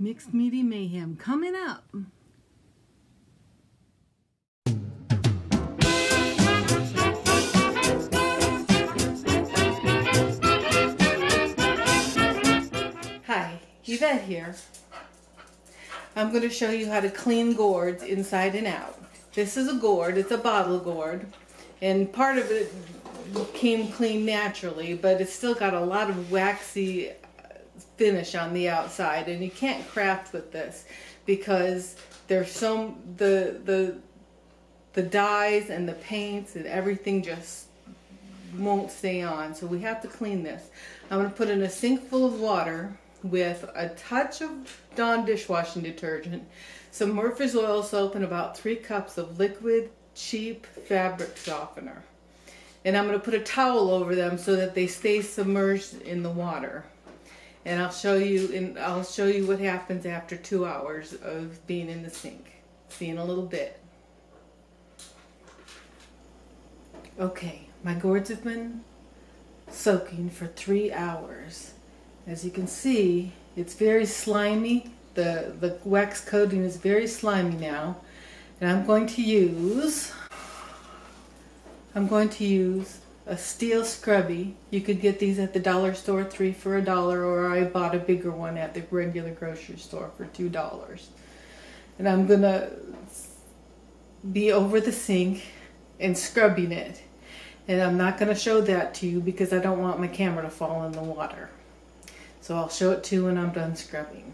Mixed Media Mayhem coming up. Hi, Yvette here. I'm going to show you how to clean gourds inside and out. This is a gourd, it's a bottle gourd, and part of it came clean naturally, but it's still got a lot of waxy finish on the outside, and you can't craft with this because there's the dyes and the paints and everything just won't stay on, so we have to clean this. I'm going to put in a sink full of water with a touch of Dawn dishwashing detergent, some Murphy's oil soap, and about 3 cups of liquid cheap fabric softener. And I'm going to put a towel over them so that they stay submerged in the water. And I'll show you what happens after 2 hours of being in the sink. See you in a little bit. Okay, my gourds have been soaking for 3 hours. As you can see, it's very slimy. The wax coating is very slimy now. And I'm going to use a steel scrubby. You could get these at the dollar store, 3 for $1, or I bought a bigger one at the regular grocery store for $2. And I'm gonna be over the sink and scrubbing it. And I'm not gonna show that to you because I don't want my camera to fall in the water. So I'll show it to you when I'm done scrubbing.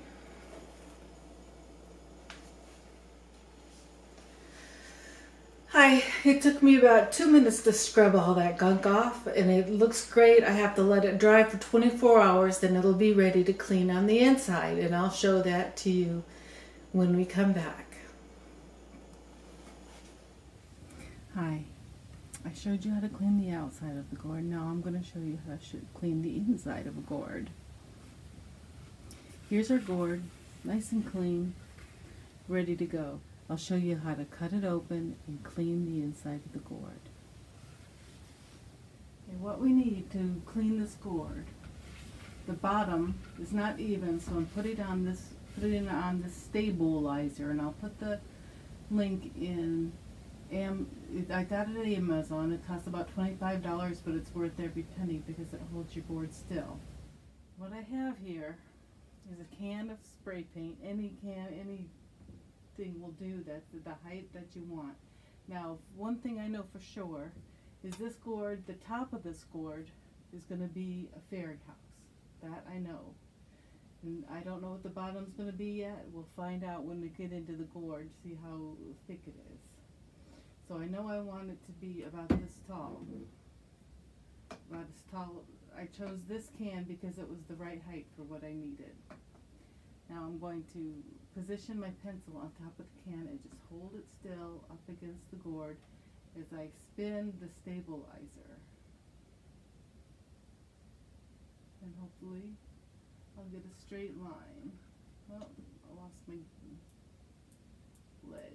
Hi, it took me about 2 minutes to scrub all that gunk off, and it looks great. I have to let it dry for 24 hours, then it'll be ready to clean on the inside, and I'll show that to you when we come back. Hi, I showed you how to clean the outside of the gourd. Now I'm going to show you how to clean the inside of a gourd. Here's our gourd, nice and clean, ready to go. I'll show you how to cut it open and clean the inside of the gourd. And what we need to clean this gourd, the bottom is not even, so I'm put it on this stabilizer, and I'll put the link in. I got it at Amazon. It costs about $25, but it's worth every penny because it holds your board still. What I have here is a can of spray paint. Any thing will do. That's the height that you want. Now, one thing I know for sure is this gourd, the top of this gourd is going to be a fairy house. That I know. And I don't know what the bottom's going to be yet. We'll find out when we get into the gourd, see how thick it is. So I know I want it to be about this tall. About as tall. I chose this can because it was the right height for what I needed. Now I'm going to position my pencil on top of the can and just hold it still up against the gourd as I spin the stabilizer. And hopefully I'll get a straight line. Well, I lost my lid.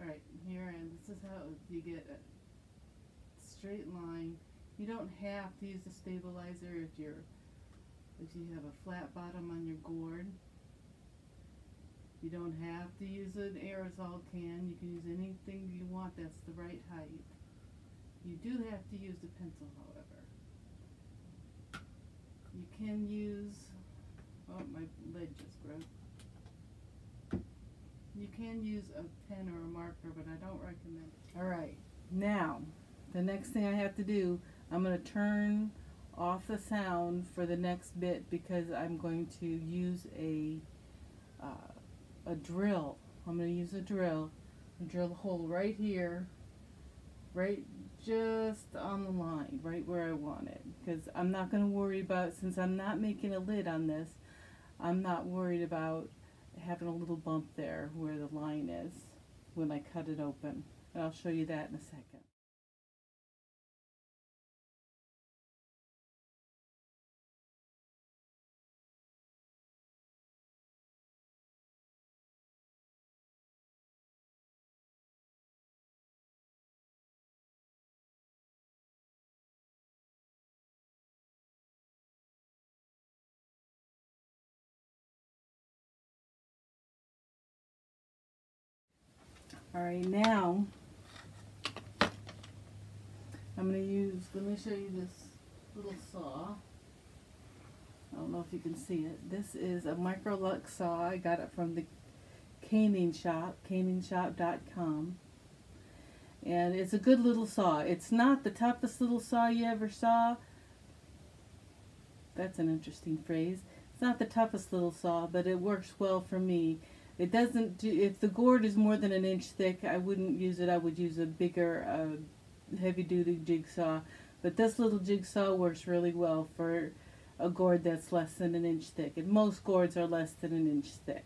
Alright, here I am. This is how you get a straight line. You don't have to use a stabilizer if you have a flat bottom on your gourd. You don't have to use an aerosol can. You can use anything you want that's the right height. You do have to use a pencil, however. You can use, oh, my lid just broke. You can use a pen or a marker, but I don't recommend it. Alright, now the next thing I have to do, I'm going to turn off the sound for the next bit because I'm going to use a drill. I'm going to use a drill and drill a hole right here, right just on the line, right where I want it, because I'm not going to worry about, since I'm not making a lid on this, I'm not worried about having a little bump there where the line is when I cut it open, and I'll show you that in a second. All right, now I'm going to use, let me show you this little saw. I don't know if you can see it. This is a Micro Lux saw. I got it from the Caning Shop, caningshop.com. And it's a good little saw. It's not the toughest little saw you ever saw. That's an interesting phrase. It's not the toughest little saw, but it works well for me. It doesn't do, if the gourd is more than an inch thick, I wouldn't use it. I would use a bigger, heavy-duty jigsaw. But this little jigsaw works really well for a gourd that's less than an inch thick. And most gourds are less than an inch thick.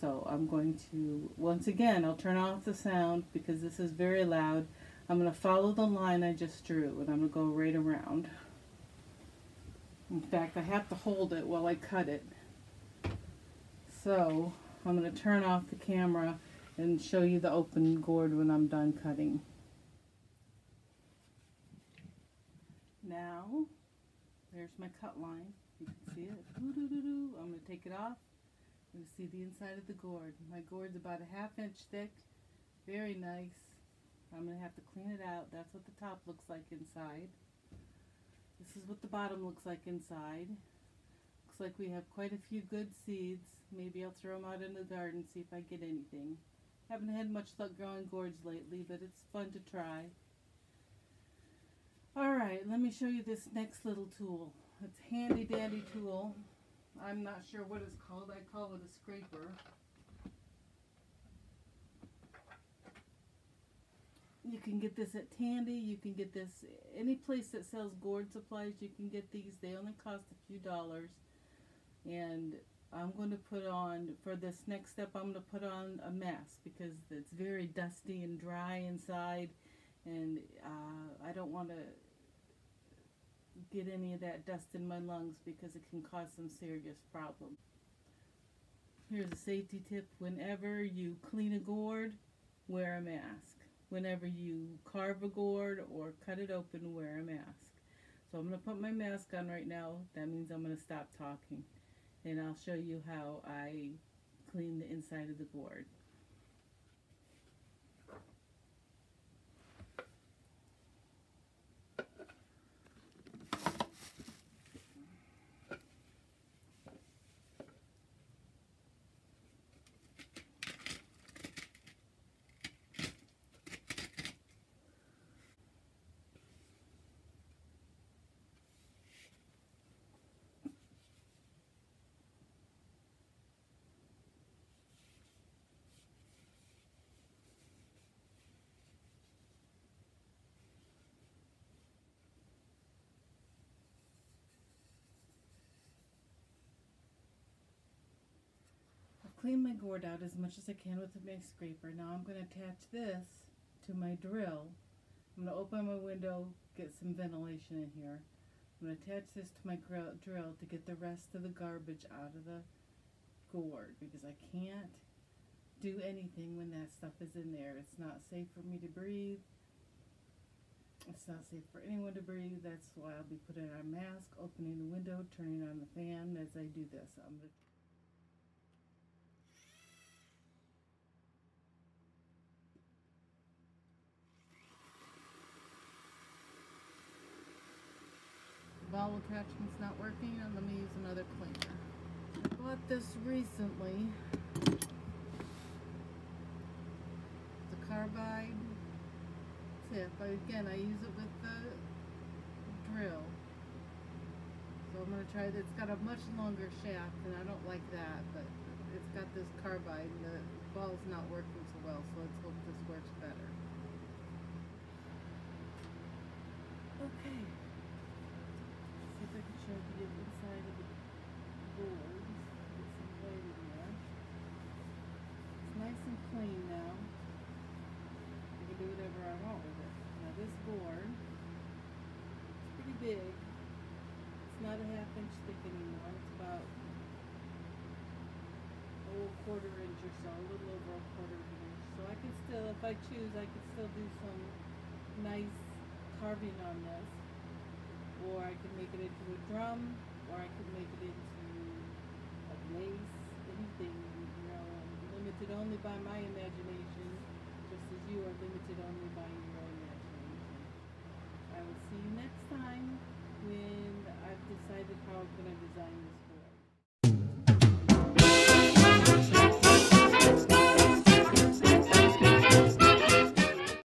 So I'm going to, once again, I'll turn off the sound because this is very loud. I'm going to follow the line I just drew, and I'm going to go right around. In fact, I have to hold it while I cut it. So I'm going to turn off the camera and show you the open gourd when I'm done cutting. Now, there's my cut line. You can see it. I'm going to take it off. You see the inside of the gourd. My gourd's about a ½ inch thick, very nice. I'm going to have to clean it out. That's what the top looks like inside. This is what the bottom looks like inside. Looks like we have quite a few good seeds. Maybe I'll throw them out in the garden, see if I get anything. Haven't had much luck growing gourds lately, but it's fun to try. Alright, let me show you this next little tool. It's a handy dandy tool. I'm not sure what it's called. I call it a scraper. You can get this at Tandy. You can get this any place that sells gourd supplies. You can get these. They only cost a few dollars. And I'm going to put on, for this next step, I'm going to put on a mask because it's very dusty and dry inside. And I don't want to get any of that dust in my lungs because it can cause some serious problems. Here's a safety tip. Whenever you clean a gourd, wear a mask. Whenever you carve a gourd or cut it open, wear a mask. So I'm going to put my mask on right now. That means I'm going to stop talking. And I'll show you how I clean the inside of the gourd. Clean my gourd out as much as I can with my scraper. Now I'm going to attach this to my drill. I'm going to open my window, get some ventilation in here. I'm going to attach this to my drill to get the rest of the garbage out of the gourd because I can't do anything when that stuff is in there. It's not safe for me to breathe. It's not safe for anyone to breathe. That's why I'll be putting on a mask, opening the window, turning on the fan as I do this. I'm going to ball attraction's not working, and let me use another cleaner. I bought this recently. It's a carbide tip. Again, I use it with the drill. So I'm going to try this. It's got a much longer shaft, and I don't like that, but it's got this carbide, and the ball's not working so well, so let's hope this works better. Okay. Show you the inside of the board. Get some light in there. It's nice and clean now. I can do whatever I want with it. Now this board, it's pretty big. It's not a ½ inch thick anymore. It's about a ¼ inch or so, a little over a ¼ inch. So I can still, if I choose, I can still do some nice carving on this. Or I can make it into a drum, or I can make it into a lace, anything, you know, limited only by my imagination, just you are limited only by your